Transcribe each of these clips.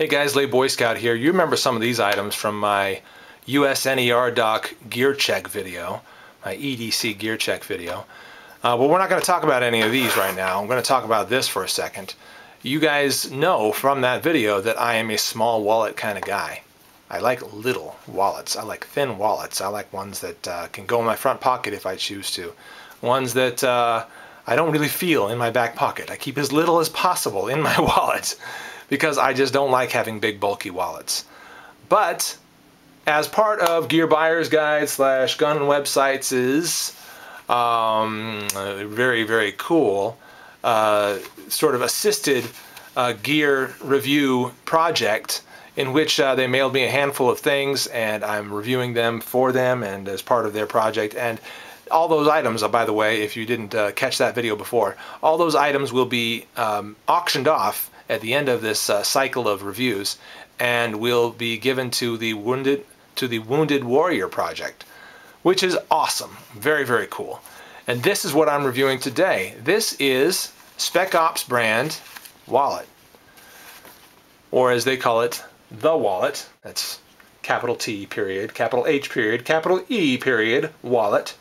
Hey guys, Late Boy Scout here. You remember some of these items from my USNER doc gear check video, my EDC gear check video. Well, we're not going to talk about any of these right now. I'm going to talk about this for a second. You guys know from that video that I am a small wallet kind of guy. I like little wallets. I like thin wallets. I like ones that can go in my front pocket if I choose to. Ones that I don't really feel in my back pocket. I keep as little as possible in my wallet, because I just don't like having big bulky wallets. But as part of Gear Buyer's Guide / Gun and Websites is very, very cool sort of assisted gear review project in which they mailed me a handful of things and I'm reviewing them for them and as part of their project. And all those items, by the way, if you didn't catch that video before, all those items will be auctioned off at the end of this cycle of reviews, and will be given to the Wounded Warrior Project, which is awesome. Very, very cool. And this is what I'm reviewing today. This is Spec Ops Brand Wallet, or as they call it, the wallet. That's capital T period, capital H period, capital E period, Wallet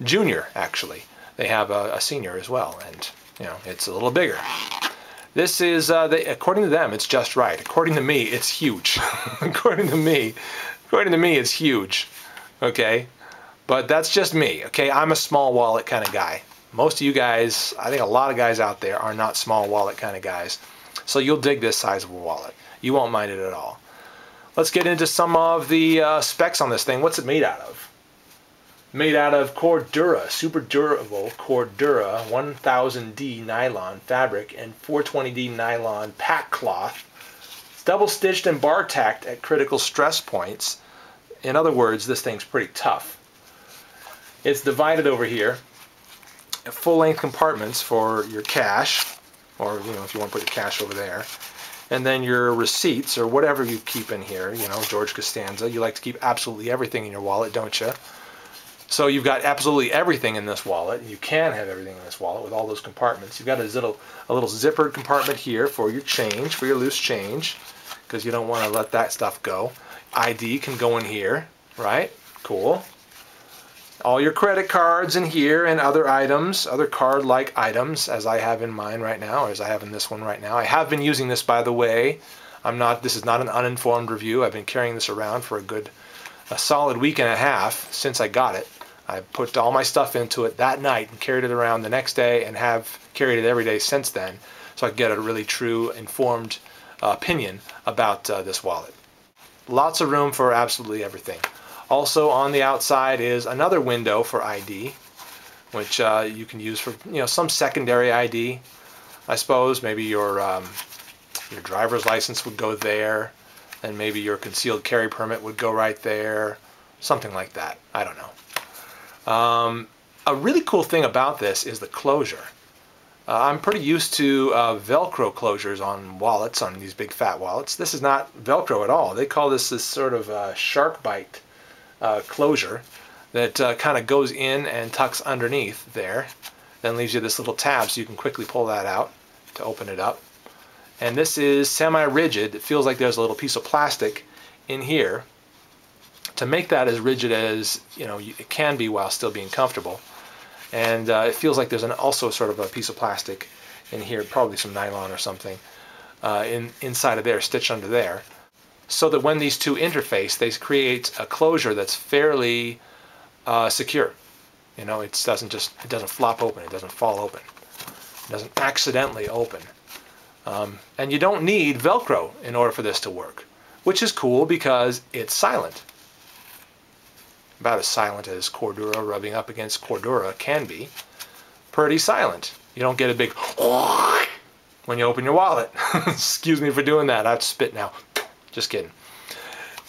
Junior. Actually, they have a senior as well, and you know, it's a little bigger. This is, according to them, it's just right. According to me, it's huge. according to me, it's huge. Okay, but that's just me. Okay, I'm a small wallet kind of guy. Most of you guys, I think a lot of guys out there, are not small wallet kind of guys. So you'll dig this size of a wallet. You won't mind it at all. Let's get into some of the specs on this thing. What's it made out of? Made out of Cordura, super durable Cordura 1000D nylon fabric and 420D nylon pack cloth. It's double stitched and bar tacked at critical stress points. In other words, this thing's pretty tough. It's divided over here, full length compartments for your cash, or you know, if you want to put your cash over there, and then your receipts or whatever you keep in here. You know, George Costanza, you like to keep absolutely everything in your wallet, don't you? So you've got absolutely everything in this wallet. You can have everything in this wallet with all those compartments. You've got a little zippered compartment here for your change, for your loose change, because you don't want to let that stuff go. ID can go in here, right? Cool. All your credit cards in here and other items, other card-like items, as I have in mine right now, or as I have in this one right now. I have been using this, by the way. This is not an uninformed review. I've been carrying this around for a solid week and a half since I got it. I put all my stuff into it that night and carried it around the next day, and have carried it every day since then, so I could get a really true, informed opinion about this wallet. Lots of room for absolutely everything. Also on the outside is another window for ID, which you can use for, you know, some secondary ID, I suppose. Maybe your driver's license would go there, and maybe your concealed carry permit would go right there, something like that. I don't know. A really cool thing about this is the closure. I'm pretty used to Velcro closures on wallets, on these big fat wallets. This is not Velcro at all. They call this sort of shark bite closure that kind of goes in and tucks underneath there, then leaves you this little tab so you can quickly pull that out to open it up. And this is semi-rigid. It feels like there's a little piece of plastic in here to make that as rigid as, you know, it can be while still being comfortable. And it feels like there's also sort of a piece of plastic in here, probably some nylon or something, inside of there, stitched under there, so that when these two interface, they create a closure that's fairly secure. You know, it doesn't flop open, it doesn't fall open, it doesn't accidentally open. And you don't need Velcro in order for this to work, which is cool because it's silent. About as silent as Cordura rubbing up against Cordura can be. Pretty silent. You don't get a big when you open your wallet. Excuse me for doing that. I have to spit now. Just kidding.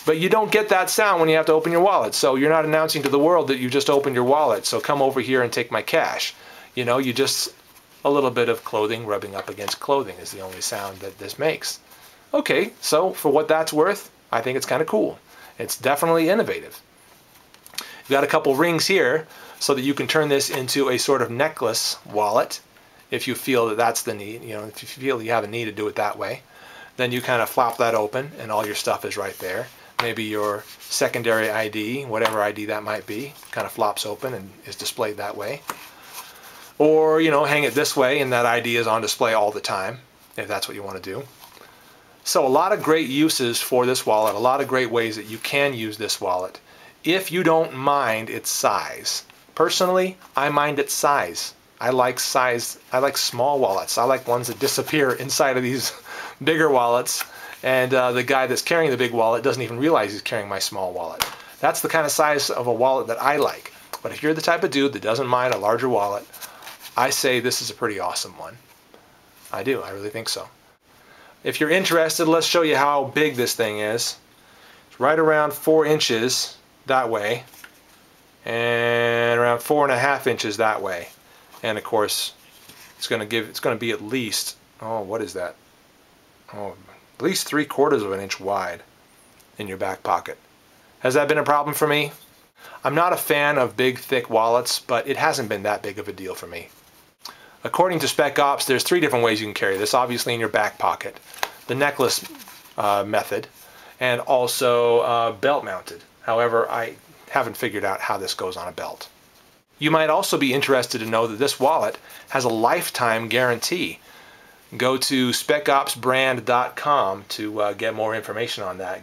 But you don't get that sound when you have to open your wallet. So you're not announcing to the world that you just opened your wallet, so come over here and take my cash. You know, you just, a little bit of clothing rubbing up against clothing is the only sound that this makes. Okay, so for what that's worth, I think it's kind of cool. It's definitely innovative. You've got a couple rings here so that you can turn this into a sort of necklace wallet if you feel that that's the need, you know, if you feel you have a need to do it that way. Then you kind of flop that open and all your stuff is right there. Maybe your secondary ID, whatever ID that might be, kind of flops open and is displayed that way. Or, you know, hang it this way and that ID is on display all the time, if that's what you want to do. So a lot of great uses for this wallet, a lot of great ways that you can use this wallet, if you don't mind its size. Personally, I mind its size. I like size, I like small wallets. I like ones that disappear inside of these bigger wallets, and the guy that's carrying the big wallet doesn't even realize he's carrying my small wallet. That's the kind of size of a wallet that I like. But if you're the type of dude that doesn't mind a larger wallet, I say this is a pretty awesome one. I do, I really think so. If you're interested, let's show you how big this thing is. It's right around 4 inches that way, and around 4.5 inches that way. And of course, it's going to be at least, oh, what is that? Oh, at least 3/4 of an inch wide in your back pocket. Has that been a problem for me? I'm not a fan of big, thick wallets, but it hasn't been that big of a deal for me. According to Spec Ops, there's 3 different ways you can carry this. Obviously in your back pocket, the necklace method, and also belt mounted. However, I haven't figured out how this goes on a belt. You might also be interested to know that this wallet has a lifetime guarantee. Go to SpecOpsBrand.com to get more information on that.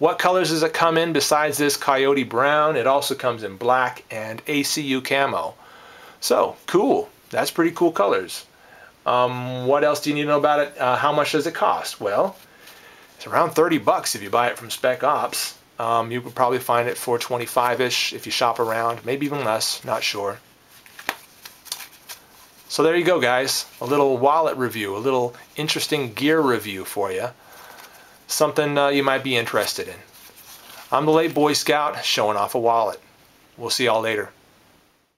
What colors does it come in besides this coyote brown? It also comes in black and ACU camo. So, cool. That's pretty cool colors. What else do you need to know about it? How much does it cost? Well, it's around 30 bucks if you buy it from Spec Ops. You could probably find it for 25-ish if you shop around, maybe even less, not sure. So there you go, guys. A little wallet review, a little interesting gear review for you. Something you might be interested in. I'm the Late Boy Scout, showing off a wallet. We'll see y'all later.